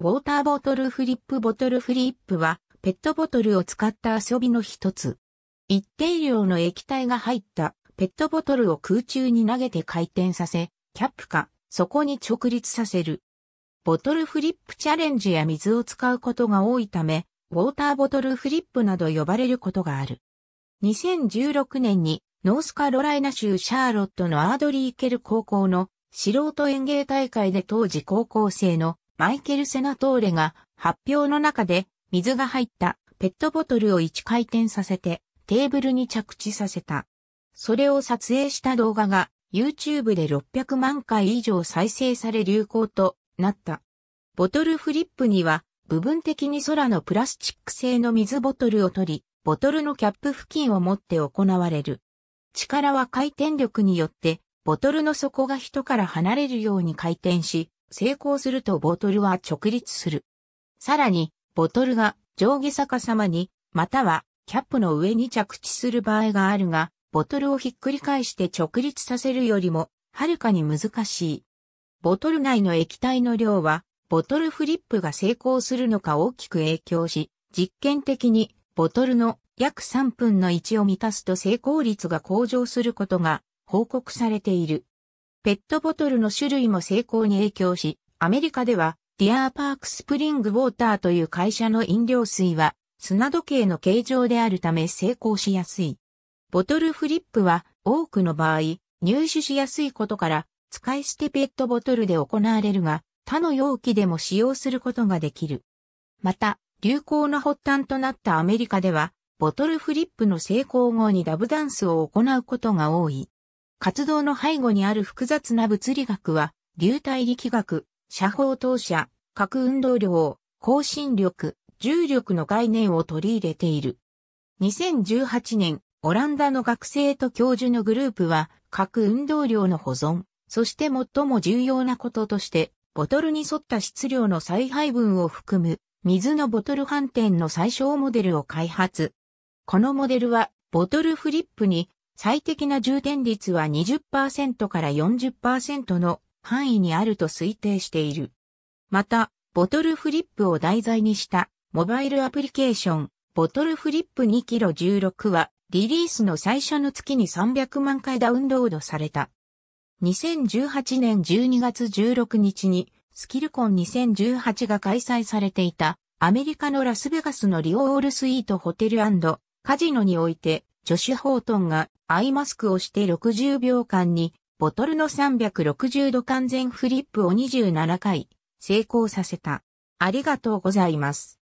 ウォーターボトルフリップ。ボトルフリップは、ペットボトルを使った遊びの一つ。一定量の液体が入ったペットボトルを空中に投げて回転させ、キャップか、底に直立させる。ボトルフリップチャレンジや水を使うことが多いため、ウォーターボトルフリップなど呼ばれることがある。2016年に、ノースカロライナ州シャーロットのアードリー・ケル高校の素人園芸大会で当時高校生のマイケル・セナトーレが発表の中で水が入ったペットボトルを1回転させてテーブルに着地させた。それを撮影した動画が YouTube で600万回以上再生され流行となった。ボトルフリップには部分的に空のプラスチック製の水ボトルを取り、ボトルのキャップ付近を持って行われる。力は回転力によって、ボトルの底が人から離れるように回転し、成功するとボトルは直立する。さらに、ボトルが上下逆さまに、またはキャップの上に着地する場合があるが、ボトルをひっくり返して直立させるよりも、はるかに難しい。ボトル内の液体の量は、ボトルフリップが成功するのか大きく影響し、実験的にボトルの約3分の1を満たすと成功率が向上することが報告されている。ペットボトルの種類も成功に影響し、アメリカではディアーパークスプリングウォーターという会社の飲料水は砂時計の形状であるため成功しやすい。ボトルフリップは多くの場合入手しやすいことから使い捨てペットボトルで行われるが他の容器でも使用することができる。また流行の発端となったアメリカではボトルフリップの成功後にダブダンスを行うことが多い。活動の背後にある複雑な物理学は、流体力学、射砲投射、核運動量、向心力、重力の概念を取り入れている。2018年、オランダの学生と教授のグループは、核運動量の保存、そして最も重要なこととして、ボトルに沿った質量の再配分を含む、水のボトル反転の最小モデルを開発。このモデルは、ボトルフリップに、最適な充填率は 20% から 40% の範囲にあると推定している。また、ボトルフリップを題材にした、モバイルアプリケーション、ボトルフリップ 2kg16 は、リリースの最初の月に300万回ダウンロードされた。2018年12月16日に、スキルコン2018が開催されていた、アメリカのラスベガスのリオオールスイートホテル&カジノにおいて、ジョシュ・ホートンがアイマスクをして60秒間に、ボトルの360度完全フリップを27回成功させた。ありがとうございます。